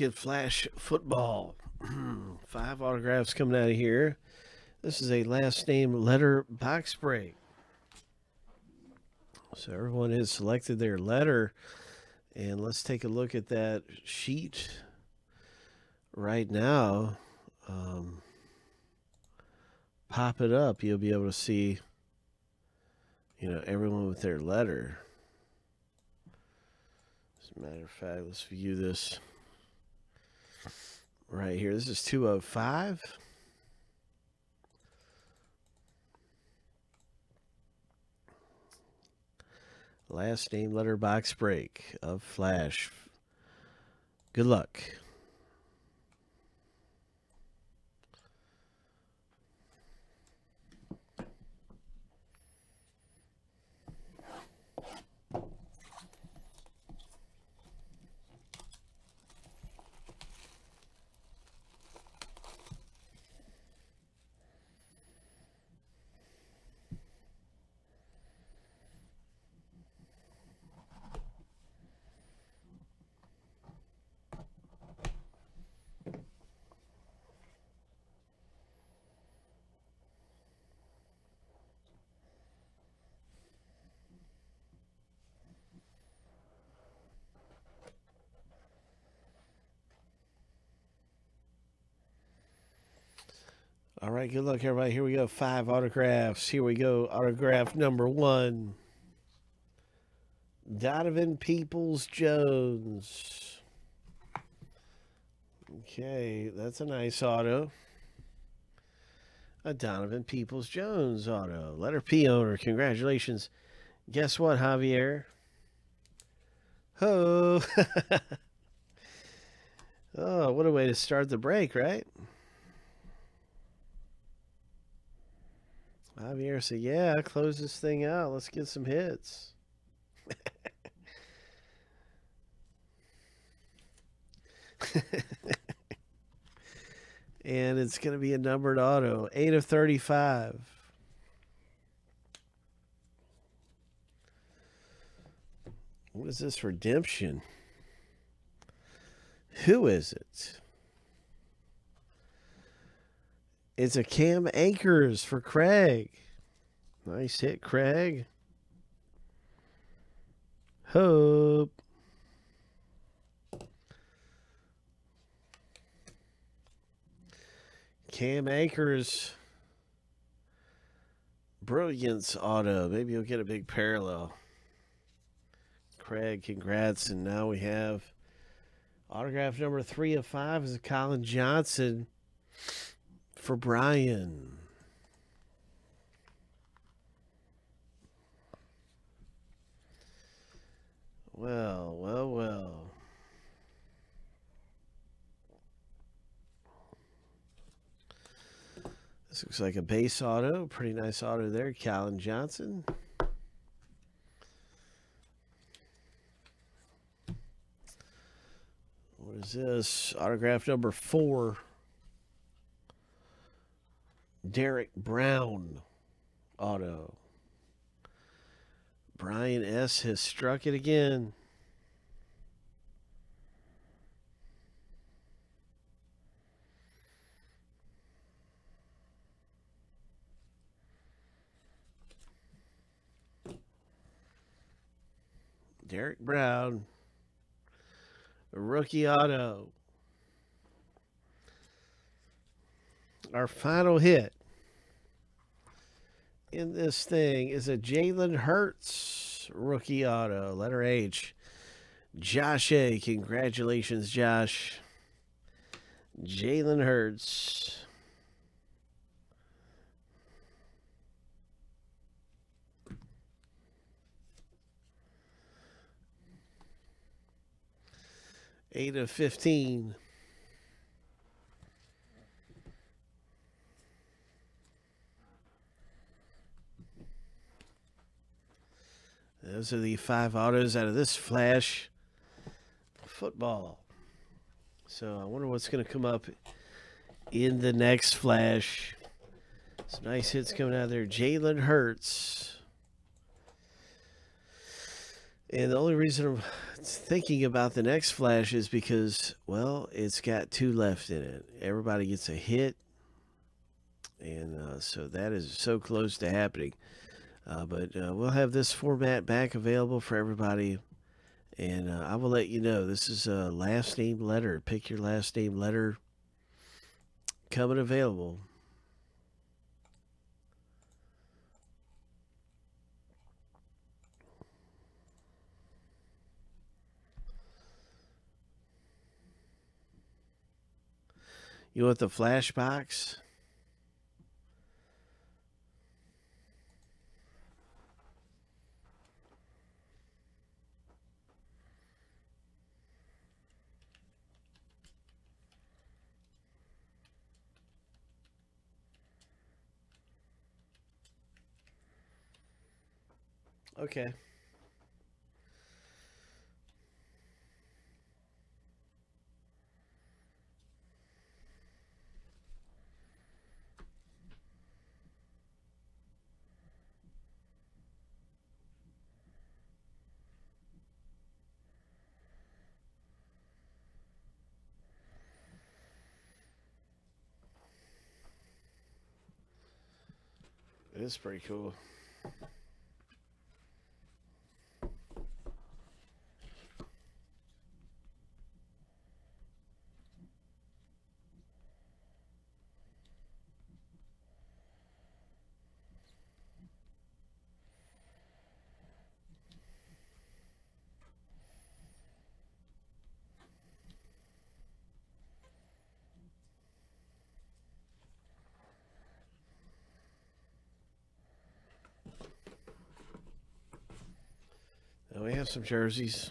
Rocket Flash Football. 5 autographs coming out of here. This is a last name letter box break. So everyone has selected their letter. And let's take a look at that sheet right now. Pop it up. You'll be able to see, you know, everyone with their letter. As a matter of fact, let's view this right here. This is 205. Last name letter box break of Flash. Good luck. All right, good luck, everybody. Here we go. 5 autographs. Here we go. Autograph number 1. Donovan Peoples-Jones. Okay, that's a nice auto. A Donovan Peoples-Jones auto. Letter P owner. Congratulations. Guess what, Javier? Ho! Oh, what a way to start the break, right? Javier said, yeah, I'll close this thing out. Let's get some hits. And it's going to be a numbered auto. 8 of 35. What is this redemption? Who is it? It's a Cam Akers for Craig. Nice hit, Craig. Hope. Cam Akers. Brilliance auto. Maybe you'll get a big parallel. Craig, congrats. And now we have autograph number 3 of 5 is a Colin Johnson for Brian. Well, well, well. This looks like a base auto. Pretty nice auto there, Callan Johnson. What is this? Autograph number 4. Derek Brown auto. Brian S. has struck it again. Derek Brown, rookie auto. Our final hit in this thing is a Jalen Hurts rookie auto, letter H. Josh A. Congratulations, Josh. Jalen Hurts. Eight of 15. Those are the 5 autos out of this Flash Football. So I wonder what's going to come up in the next Flash. Some nice hits coming out of there. Jalen Hurts. And the only reason I'm thinking about the next flash is because, well, it's got two left in it. Everybody gets a hit. And so that is so close to happening. But we'll have this format back available for everybody. And I will let you know. This is a last name letter. Pick your last name letter. Coming available. You want the flash box? Okay. It's pretty cool. We have some jerseys.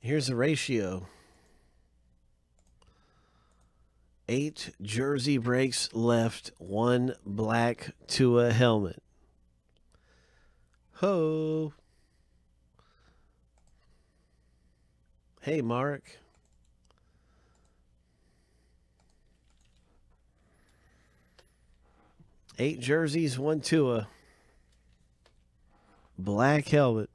Here's the ratio. 8 jersey breaks left, 1 black Tua helmet. Ho! Hey, Mark. Eight jerseys, 1 Tua. Black helmet.